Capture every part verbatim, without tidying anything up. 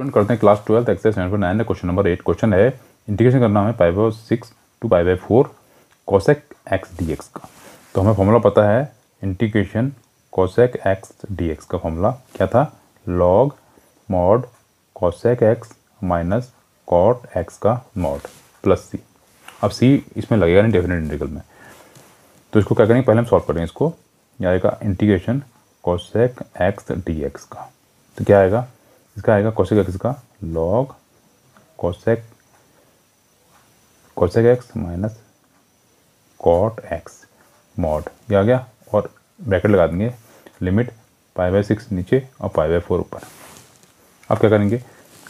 Student करते हैं class twelfth exercise seven point nine का क्वेश्चन नंबर एट। क्वेश्चन है इंटीग्रेशन करना है pi by six to pi by four cosec x d x का। तो हमें फॉर्मूला पता है, integration cosec x d x का फॉर्मूला क्या था, log mod cosec x minus cot x का मॉड प्लस सी। अब सी इसमें लगेगा नहीं डेफिनेट इंटीग्रल में, तो इसको क्या करेंगे, पहले हम सॉल्व करेंगे इसको। यह आएगा integration cosec x d x का, तो क्या आएगा, इसका आएगा कॉसेक एक्स का log cosec cosec x minus cot x mod, ये आ गया। और ब्रैकेट लगा देंगे, लिमिट पाई बाय सिक्स नीचे और पाई बाय फोर ऊपर। अब क्या करेंगे,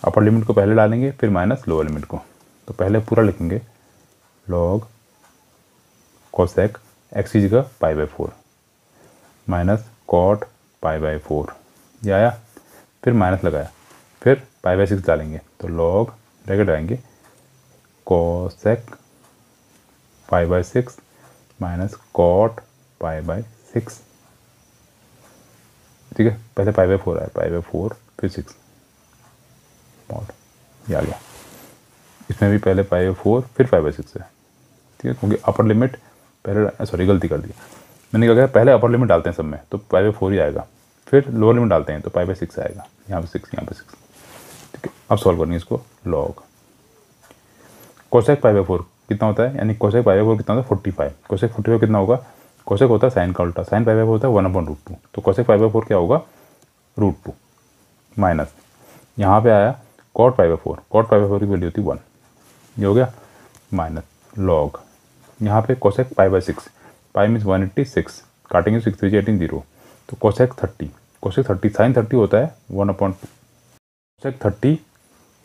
अपर लिमिट को पहले डालेंगे फिर माइनस लोअर लिमिट को, तो पहले पूरा लिखेंगे लॉग कॉसेक एक्स की जगह pi by four minus cot pi by four, ये आया। फिर माइनस लगाया, फिर पाई बाय सिक्स डालेंगे, तो लॉग ब्रैकेट डालेंगे cosec pi by six minus cot pi by six, ठीक है। पहले पाई बाय फोर आया, पाई बाय फोर फिर सिक्स मॉड, ये आ गया। इसमें भी पहले पाई बाय फोर फिर पाई बाय सिक्स है, ठीक है, क्योंकि अपर लिमिट पहले, सॉरी गलती कर दी मैंने, क्या कहा पहले अपर लिमिट डालते हैं सब में, तो पाई बाय फोर ही आएगा। फिर लोअर लिमिट डालते हैं तो पाई बाय सिक्स आएगा, यहाँ पे सिक्स यहाँ पे सिक्स, ठीक है। अब सॉल्व करनी है इसको, log cosec pi by four कितना होता है, यानी कोसेक पाई बाय फोर कितना होता है forty five, cosec forty five कितना होगा, कोसेक होता है साइन का उल्टा, साइन पाई बाय फोर होता है वन अपॉन रूट टू, तो कोसेक पाई बाय फोर क्या होगा रूट टू माइनस, यहाँ पे आया cot pi by four, cot pi by four की वैल्यू होती है वन, ये हो गया माइनस लॉग, यहाँ पे cosec pi by six, pi means one eighty six, काटेंगे सिक्स थ्री जी एटीन जीरो, तो cosec thirty, cosec thirty sine thirty होता है one upon two, cosec thirty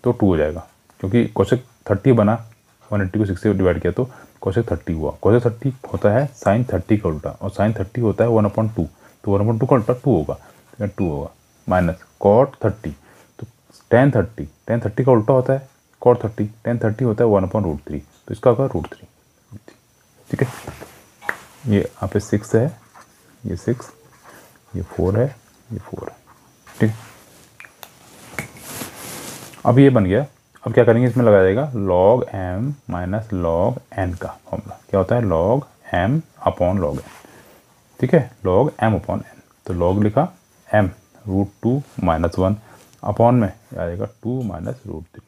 तो टू हो जाएगा, क्योंकि कोसेक थर्टी बना वन एट्टी को सिक्स से डिवाइड किया तो कोसेक थर्टी हुआ। कोसेक थर्टी होता है साइन थर्टी का उल्टा, और साइन थर्टी होता है वन अपॉन टू, तो वन अपॉन टू का उल्टा टू होगा, तो टू होगा माइनस कॉट थर्टी, तो टेन थर्टी टेन थर्टी का उल्टा होता है कॉट थर्टी, टेन थर्टी होता है वन अपॉन रूट थ्री, तो इसका होगा रूट थ्री, ठीक है। ये यहाँ पे सिक्स है, ये सिक्स, ये फोर है, ये फोर है, ठीक है। अब ये बन गया, अब क्या करेंगे, इसमें लगाया जाएगा log m minus log n का फॉर्मूला, क्या होता है log m upon log n, ठीक है, log m अपॉन n, तो log लिखा m root two minus one upon में आएगा टू माइनस रूट थ्री,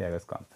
ये आएगा इसका।